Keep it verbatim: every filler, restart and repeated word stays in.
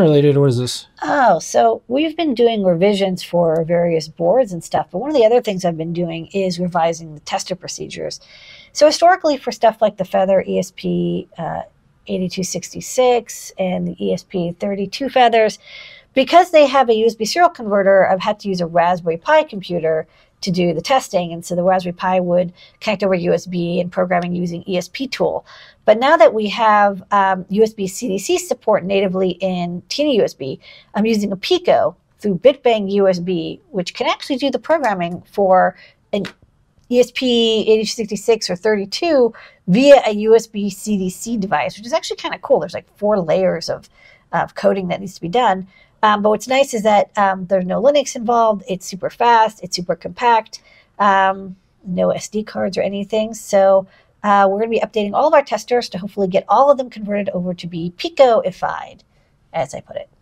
related? What is this? Oh, so we've been doing revisions for various boards and stuff. But one of the other things I've been doing is revising the tester procedures. So historically, for stuff like the Feather E S P eighty-two sixty-six and the E S P thirty-two Feathers, because they have a U S B serial converter, I've had to use a Raspberry Pi computer to do the testing. And so the Raspberry Pi would connect over U S B and programming using E S P tool. But now that we have um, U S B C D C support natively in TinyUSB, I'm using a Pico through Bitbang U S B, which can actually do the programming for an E S P eighty-two sixty-six or thirty-two via a U S B C D C device, which is actually kind of cool. There's like four layers of, of coding that needs to be done. Um, but what's nice is that um, there's no Linux involved. It's super fast. It's super compact. Um, no S D cards or anything. So uh, we're going to be updating all of our testers to hopefully get all of them converted over to be Pico-ified, as I put it.